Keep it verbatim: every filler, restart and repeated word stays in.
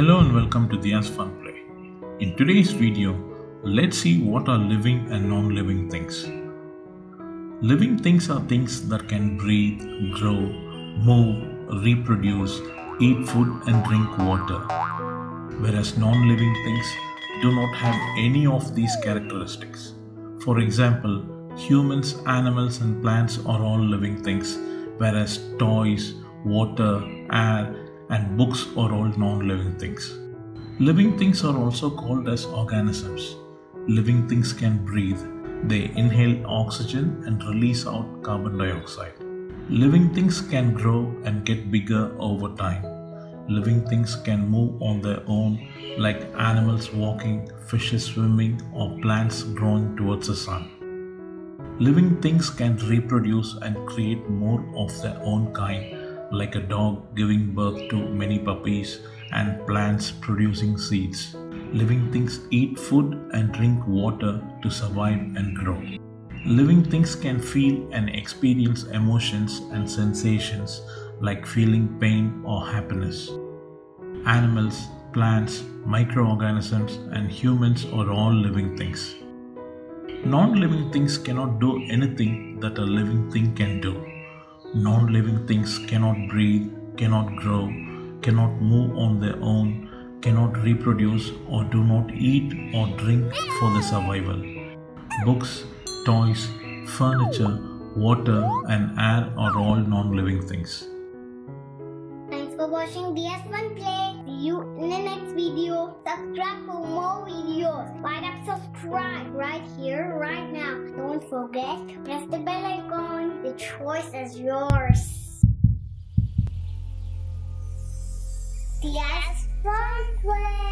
Hello and welcome to Diya's Funplay. In today's video, let's see what are living and non-living things. Living things are things that can breathe, grow, move, reproduce, eat food and drink water. Whereas non-living things do not have any of these characteristics. For example, humans, animals and plants are all living things, whereas toys, water, air, and books are all non-living things. Living things are also called as organisms. Living things can breathe. They inhale oxygen and release out carbon dioxide. Living things can grow and get bigger over time. Living things can move on their own, like animals walking, fishes swimming, or plants growing towards the sun. Living things can reproduce and create more of their own kind, like a dog giving birth to many puppies and plants producing seeds. Living things eat food and drink water to survive and grow. Living things can feel and experience emotions and sensations like feeling pain or happiness. Animals, plants, microorganisms and humans are all living things. Non-living things cannot do anything that a living thing can do. Non-living things cannot breathe, cannot grow, cannot move on their own, cannot reproduce or do not eat or drink for their survival. Books, toys, furniture, water and air are all non-living things. Thanks for watching Diya's Funplay. See you in the next video. Subscribe for more videos. Why not subscribe right here, right now. Don't forget to press the bell icon. The choice is yours. Diya's Funplay.